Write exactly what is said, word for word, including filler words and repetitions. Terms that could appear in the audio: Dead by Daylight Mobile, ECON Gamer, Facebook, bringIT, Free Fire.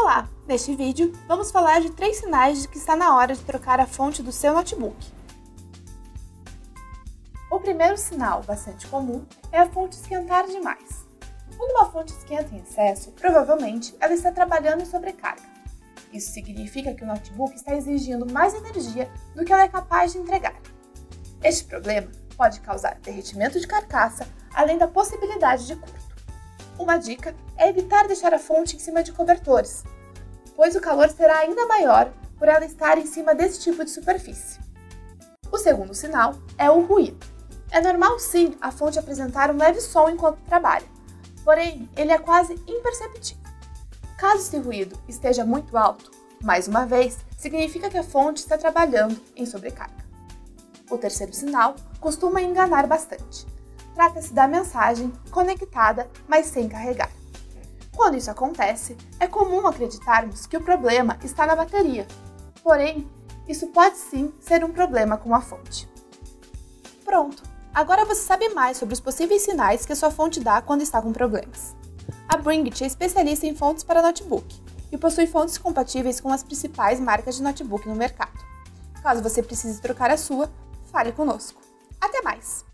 Olá! Neste vídeo, vamos falar de três sinais de que está na hora de trocar a fonte do seu notebook. O primeiro sinal, bastante comum, é a fonte esquentar demais. Quando uma fonte esquenta em excesso, provavelmente ela está trabalhando em sobrecarga. Isso significa que o notebook está exigindo mais energia do que ela é capaz de entregar. Este problema pode causar derretimento de carcaça, além da possibilidade de curto. Uma dica é evitar deixar a fonte em cima de cobertores, pois o calor será ainda maior por ela estar em cima desse tipo de superfície. O segundo sinal é o ruído. É normal sim a fonte apresentar um leve som enquanto trabalha, porém ele é quase imperceptível. Caso esse ruído esteja muito alto, mais uma vez, significa que a fonte está trabalhando em sobrecarga. O terceiro sinal costuma enganar bastante. Trata-se da mensagem conectada, mas sem carregar. Quando isso acontece, é comum acreditarmos que o problema está na bateria, porém, isso pode sim ser um problema com a fonte. Pronto! Agora você sabe mais sobre os possíveis sinais que a sua fonte dá quando está com problemas. A bringIT é especialista em fontes para notebook e possui fontes compatíveis com as principais marcas de notebook no mercado. Caso você precise trocar a sua, fale conosco. Até mais!